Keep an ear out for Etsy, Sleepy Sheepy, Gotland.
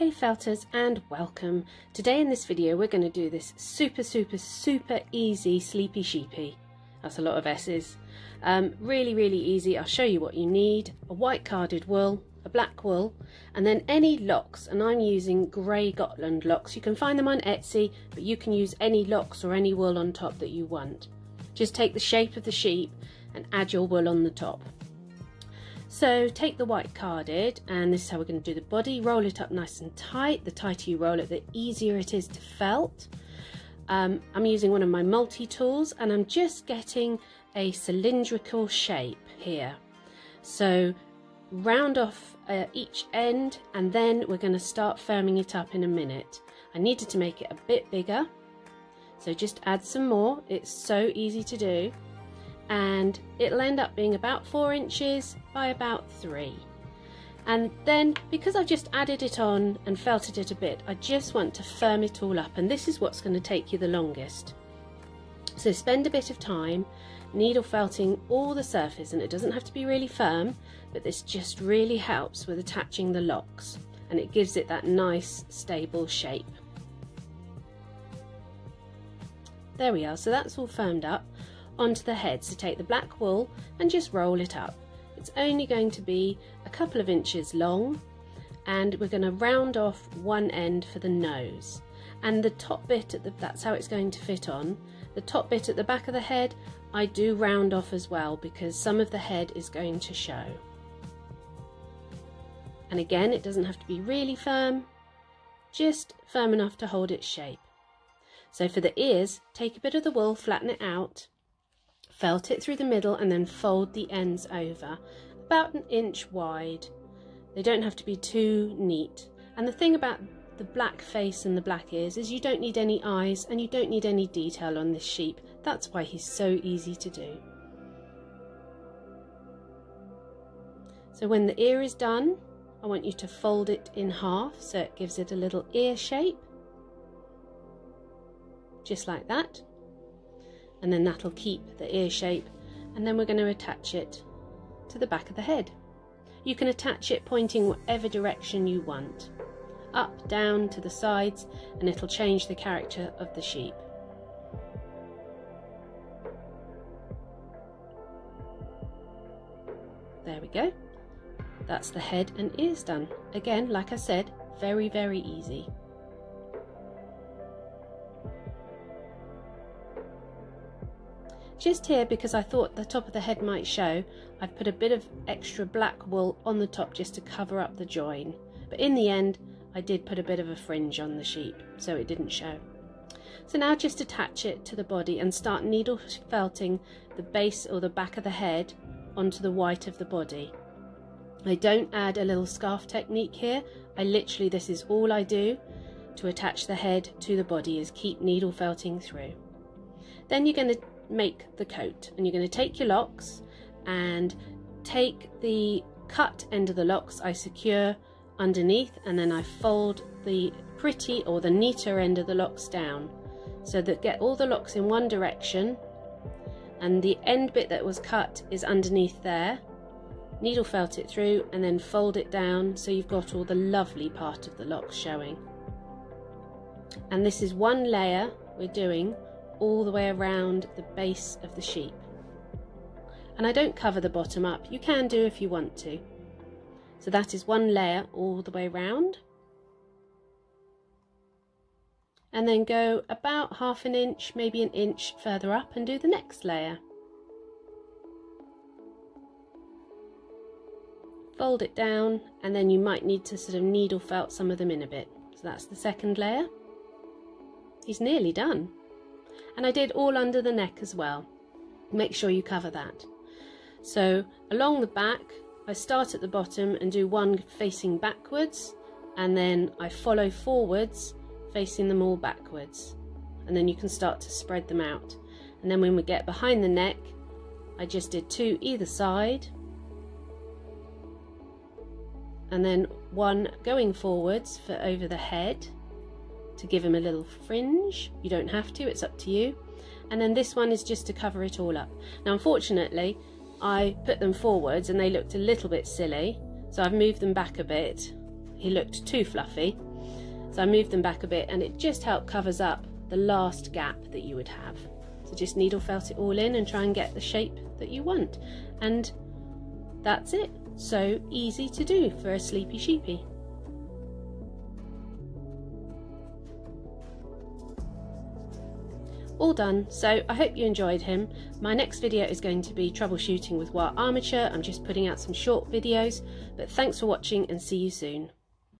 Hey felters, and welcome. Today in this video we're going to do this super easy Sleepy Sheepy. That's a lot of S's. Really easy. I'll show you what you need: a white carded wool, a black wool, and then any locks, and I'm using grey Gotland locks. You can find them on Etsy, but you can use any locks or any wool on top that you want. Just take the shape of the sheep and add your wool on the top. So take the white carded, and this is how we're going to do the body. Roll it up nice and tight. The tighter you roll it, the easier it is to felt. I'm using one of my multi-tools, and I'm just getting a cylindrical shape here. So round off each end, and then we're going to start firming it up in a minute. I needed to make it a bit bigger, so just add some more. It's so easy to do. And it'll end up being about 4 inches by about 3. And then, because I've just added it on and felted it a bit, I just want to firm it all up, and this is what's going to take you the longest. So spend a bit of time needle felting all the surface, and it doesn't have to be really firm, but this just really helps with attaching the locks, and it gives it that nice stable shape. There we are, so that's all firmed up. Onto the head, so take the black wool and just roll it up. It's only going to be a couple of inches long, and we're going to round off one end for the nose, and the top bit at the, that's how it's going to fit on. The top bit at the back of the head I do round off as well, because some of the head is going to show. And again, it doesn't have to be really firm, just firm enough to hold its shape. So for the ears, take a bit of the wool, flatten it out, felt it through the middle, and then fold the ends over about 1 inch wide. They don't have to be too neat. And the thing about the black face and the black ears is you don't need any eyes and you don't need any detail on this sheep. That's why he's so easy to do. So when the ear is done, I want you to fold it in half so it gives it a little ear shape, just like that. And then that'll keep the ear shape, and then we're going to attach it to the back of the head. You can attach it pointing whatever direction you want, up, down, to the sides, and it'll change the character of the sheep. There we go. That's the head and ears done. Again, like I said, very easy. Just here, because I thought the top of the head might show, I've put a bit of extra black wool on the top just to cover up the join. But in the end, I did put a bit of a fringe on the sheep, so it didn't show. So now just attach it to the body and start needle felting the base or the back of the head onto the white of the body. I don't add a little scarf technique here. I literally, this is all I do to attach the head to the body, is keep needle felting through. Then you're going to make the coat, and you're going to take your locks and take the cut end of the locks. I secure underneath, and then I fold the pretty or the neater end of the locks down, so that get all the locks in one direction, and the end bit that was cut is underneath there. Needle felt it through and then fold it down, so you've got all the lovely part of the locks showing. And this is one layer we're doing all the way around the base of the sheep, and I don't cover the bottom up. You can do if you want to. So that is one layer all the way round, and then go about 1/2 inch, maybe 1 inch further up, and do the next layer. Fold it down, and then you might need to sort of needle felt some of them in a bit. So that's the second layer. He's nearly done. And I did all under the neck as well. Make sure you cover that. So along the back, I start at the bottom and do one facing backwards, and then I follow forwards, facing them all backwards, and then you can start to spread them out. And then when we get behind the neck, I just did 2 either side, and then one going forwards for over the head to give him a little fringe. You don't have to, it's up to you. And then this one is just to cover it all up. Now unfortunately, I put them forwards and they looked a little bit silly, so I've moved them back a bit. He looked too fluffy, So I moved them back a bit, and it just helps covers up the last gap that you would have. So just needle felt it all in and try and get the shape that you want. And that's it. So easy to do for a Sleepy Sheepy. All done, so I hope you enjoyed him. My next video is going to be troubleshooting with wire armature. I'm just putting out some short videos, but thanks for watching and see you soon.